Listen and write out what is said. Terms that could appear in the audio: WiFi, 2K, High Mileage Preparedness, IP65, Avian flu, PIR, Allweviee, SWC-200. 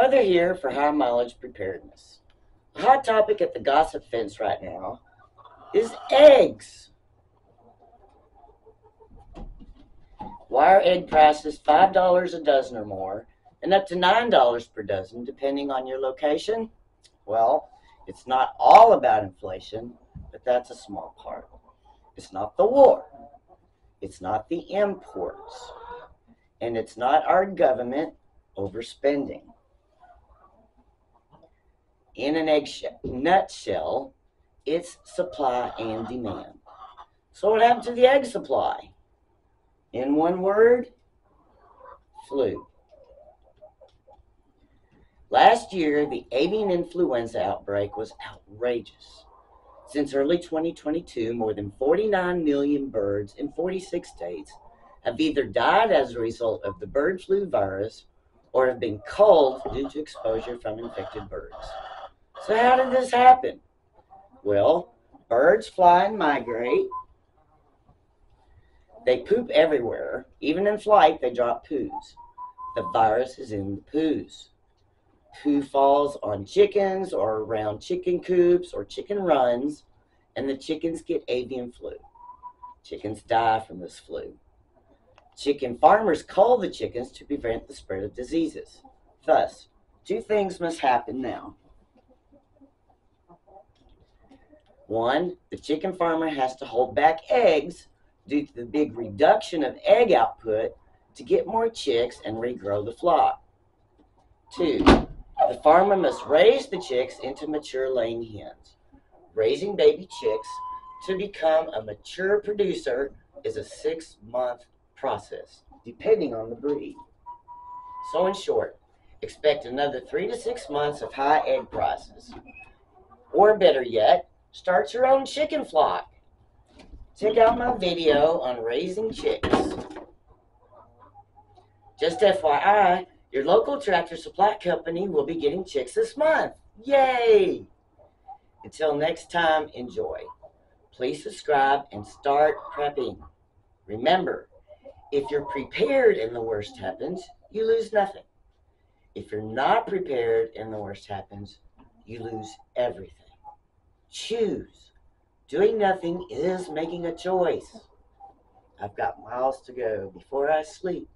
Mother here for High Mileage Preparedness. A hot topic at the gossip fence right now is eggs. Why are egg prices $5 a dozen or more and up to $9 per dozen depending on your location? Well, it's not all about inflation, but that's a small part. It's not the war. It's not the imports. And it's not our government overspending. In an nutshell, it's supply and demand. So what happened to the egg supply? In one word, flu. Last year, the avian influenza outbreak was outrageous. Since early 2022, more than 49 million birds in 46 states have either died as a result of the bird flu virus or have been culled due to exposure from infected birds. So how did this happen? Well, birds fly and migrate. They poop everywhere. Even in flight, they drop poos. The virus is in the poos. Poo falls on chickens or around chicken coops or chicken runs, and the chickens get avian flu. Chickens die from this flu. Chicken farmers cull the chickens to prevent the spread of diseases. Thus, two things must happen now. One, the chicken farmer has to hold back eggs due to the big reduction of egg output to get more chicks and regrow the flock. Two, the farmer must raise the chicks into mature laying hens. Raising baby chicks to become a mature producer is a 6-month process, depending on the breed. So in short, expect another 3 to 6 months of high egg prices. Or better yet, start your own chicken flock. Check out my video on raising chicks. Just FYI, your local tractor supply company will be getting chicks this month. Yay! Until next time, enjoy. Please subscribe and start prepping. Remember, if you're prepared and the worst happens, you lose nothing. If you're not prepared and the worst happens, you lose everything. Choose. Doing nothing is making a choice. I've got miles to go before I sleep.